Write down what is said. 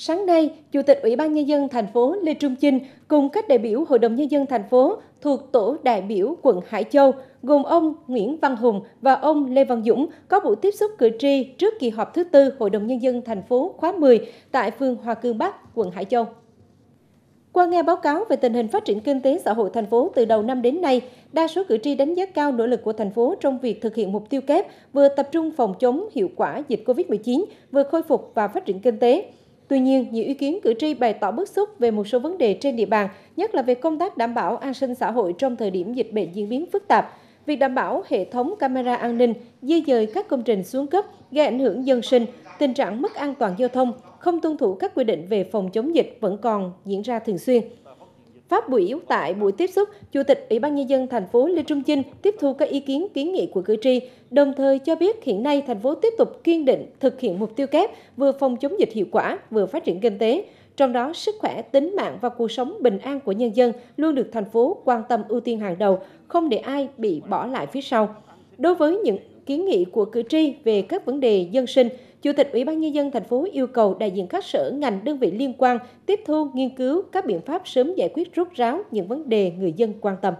Sáng nay, Chủ tịch Ủy ban Nhân dân thành phố Lê Trung Chinh cùng các đại biểu Hội đồng Nhân dân thành phố thuộc tổ đại biểu quận Hải Châu, gồm ông Nguyễn Văn Hùng và ông Lê Văn Dũng có buổi tiếp xúc cử tri trước kỳ họp thứ tư Hội đồng Nhân dân thành phố khóa 10 tại phường Hòa Cường Bắc, quận Hải Châu. Qua nghe báo cáo về tình hình phát triển kinh tế xã hội thành phố từ đầu năm đến nay, đa số cử tri đánh giá cao nỗ lực của thành phố trong việc thực hiện mục tiêu kép vừa tập trung phòng chống hiệu quả dịch COVID-19, vừa khôi phục và phát triển kinh tế. Tuy nhiên, nhiều ý kiến cử tri bày tỏ bức xúc về một số vấn đề trên địa bàn, nhất là về công tác đảm bảo an sinh xã hội trong thời điểm dịch bệnh diễn biến phức tạp. Việc đảm bảo hệ thống camera an ninh, di dời các công trình xuống cấp gây ảnh hưởng dân sinh, tình trạng mất an toàn giao thông, không tuân thủ các quy định về phòng chống dịch vẫn còn diễn ra thường xuyên. Phát biểu tại buổi tiếp xúc, Chủ tịch Ủy ban Nhân dân thành phố Lê Trung Chinh tiếp thu các ý kiến kiến nghị của cử tri, đồng thời cho biết hiện nay thành phố tiếp tục kiên định thực hiện mục tiêu kép vừa phòng chống dịch hiệu quả, vừa phát triển kinh tế. Trong đó, sức khỏe, tính mạng và cuộc sống bình an của nhân dân luôn được thành phố quan tâm ưu tiên hàng đầu, không để ai bị bỏ lại phía sau. Đối với những kiến nghị của cử tri về các vấn đề dân sinh, Chủ tịch Ủy ban Nhân dân thành phố yêu cầu đại diện các sở ngành đơn vị liên quan tiếp thu, nghiên cứu các biện pháp sớm giải quyết rốt ráo những vấn đề người dân quan tâm.